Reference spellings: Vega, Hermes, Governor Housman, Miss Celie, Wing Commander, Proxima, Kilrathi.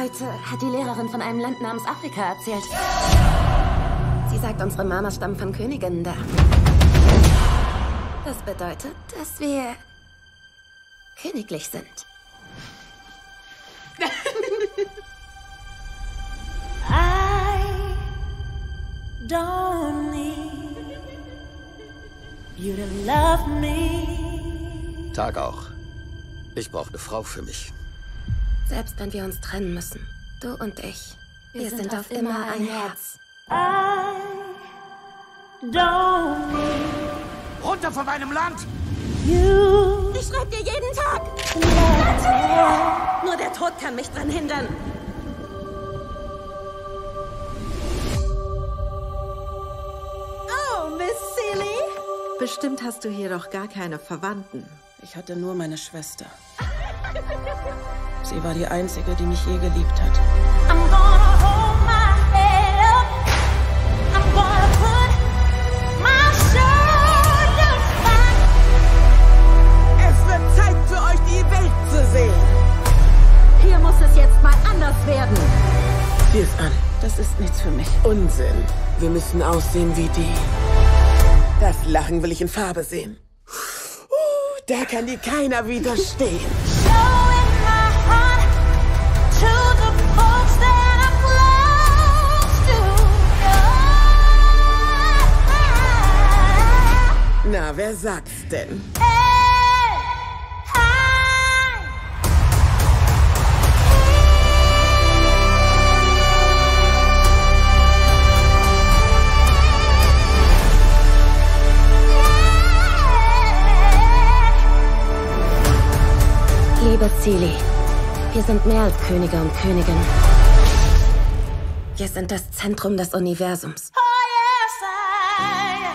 Heute hat die Lehrerin von einem Land namens Afrika erzählt. Sie sagt, unsere Mamas stammen von Königinnen da. Das bedeutet, dass wir königlich sind. I don't need you to love me. Tag auch. Ich brauche eine Frau für mich. Selbst wenn wir uns trennen müssen, du und ich, wir sind auf immer ein Herz. I don't need. Runter von meinem Land! Ich schreibe dir jeden Tag! Nur der Tod kann mich dran hindern. Oh, Miss Celie! Bestimmt hast du hier doch gar keine Verwandten. Ich hatte nur meine Schwester. Sie war die Einzige, die mich je geliebt hat. I'm gonna hold my head up. I'm gonna put my shirt. Zeit für euch, die Welt zu sehen. Hier muss es jetzt mal anders werden. Sieh es an. Das ist nichts für mich. Unsinn. Wir müssen aussehen wie die. Das Lachen will ich in Farbe sehen. Da kann dir keiner widerstehen. Showing my heart to the folks that I'm close to. Na, wer sagt's denn? Liebe Celie, wir sind mehr als Könige und Königinnen. Wir sind das Zentrum des Universums. Oh, yes,